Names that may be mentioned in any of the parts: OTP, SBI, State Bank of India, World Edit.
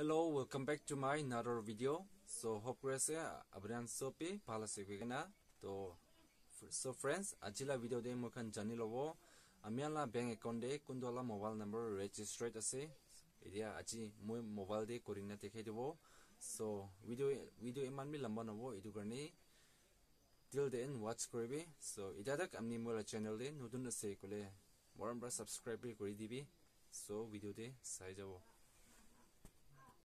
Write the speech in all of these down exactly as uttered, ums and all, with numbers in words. Hello, welcome back to my another video. So hope guys are abran sopi phala sikena. To so friends, ajila video de mokan janilobo. Amiala bank account de kundola mobile number registered ase. Idia aji moi mobile de korina dekhe debo. So video video eman mi lamba nobo edu karne till the end watch koribi. So idadak amni mora channel de notun ase kole morambra subscribe kori dibi. So video de sai jabo.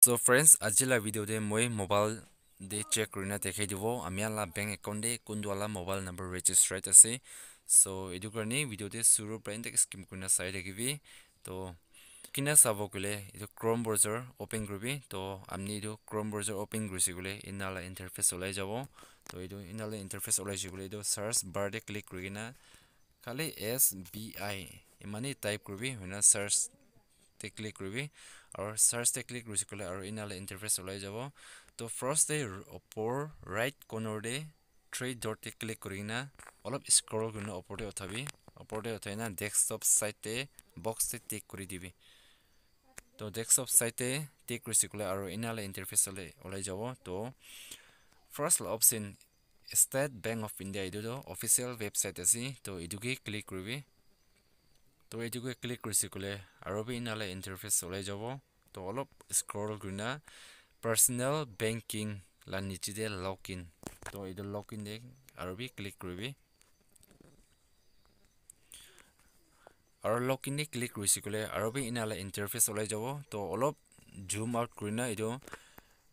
So friends, ajila video de moi mobile de check rina dekhe dibo amiala bank account de kundola mobile number registered ase. So edukarne video de suru brand skim kuna sai dekibi. To kina sabo kule edu Chrome browser open gribi. To amni edu Chrome browser open grisigule inala interface olai jabo. To edu inala interface olai jigule edu search bar de click rina kali S B I imani type gribi huna search te click ruby or search te click rusikole or inala interface olai jabo. To first day upper right corner de three dot te click korina olop scroll guna upper de othabi upper de othaina desktop site te box te tick kori dibi. To desktop site te tick rusikole or inala interface olai jabo. To first option State Bank of India edu do official website asi. To eduke click ruby. To edu click rusikole arobi inala interface olai jabo. To olop scroll guna personal banking la niche de login. To edu login de arobi click rubi. Aro login de click rusikole arobi inala interface olai jabo. To olop zoom out guna edu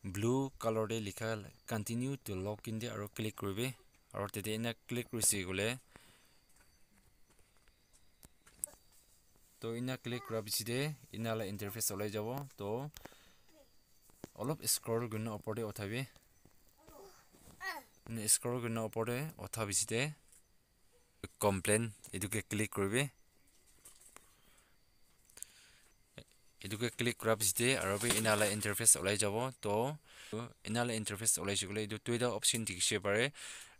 blue color de likha continue to login de aro click rubi. Aro tete ina click rusikole to ina click rabiside inala interface olai jabo. To all of scroll guna opor de othabi ne scroll guna opor de othabiside complain eduke click koribe eduke click rabiside arabi inala interface olai jabo. To inala interface olai jigule edu Twitter option dikse pare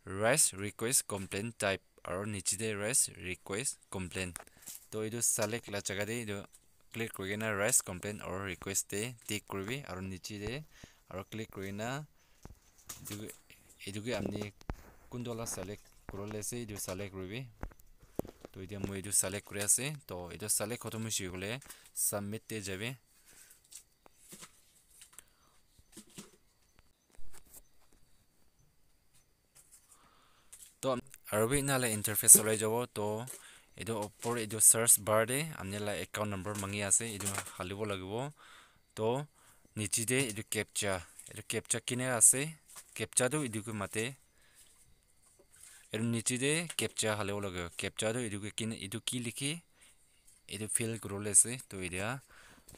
raise request complaint type aro niche de raise request complaint. So edu select la jaga de edu click korina raise complaint or request de tick koribi aro niche de aro click korina edu edu ke amni kundola select korole se edu select koribi. To edu moi edu select kori ase. To edu select khotom hoise gole submit te jabe. To arabi nala interface olai jabo. To edu opor edu search bar de amnela account number mangi ase edu halibo lagibo. To niche de edu captcha edu captcha kine ase captcha do edu mate edu niche de captcha halibo lagibo captcha do edu kine edu ki likhi edu fill grole ase. To edia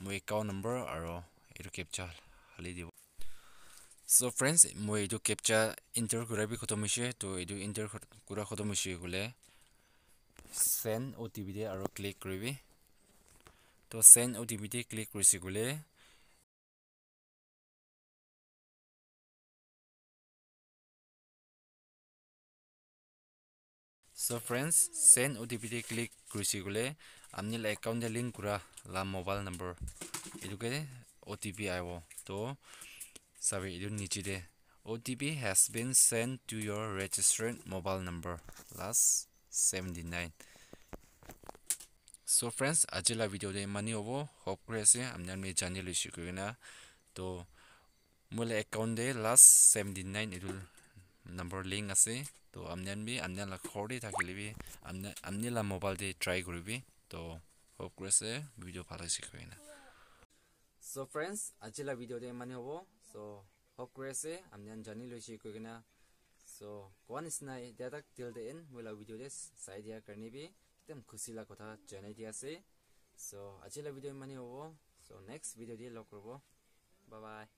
mo account number aro edu captcha hali dibo. So friends, mo edu captcha enter kurabi khotomishe. To edu enter kura khotomishe gule send O T P de aro click koribi. To send O T P de click korisigule so friends send O T P de click korisigule amni la account de link kura la mobile number eduke O T P aibo. To sabe edu niche de O T P has been sent to your registered mobile number last seventy-nine. So friends, ajila video de mani obo hope krese amnan me channel issue kena. To mole account de last seventy-nine edu number link ase. To amnan me amnan la khori thakilibi amnan amni la mobile de try koribi. To hope krese video phala sikhena. So friends, ajila video de mani obo. So hope krese amnan channel issue kena. So one is na dadak till the end mula video des sai dia karne bi ekdam khushi la kotha janai dia ase. So ajila video mani hobo. So next video de log korbo. Bye bye.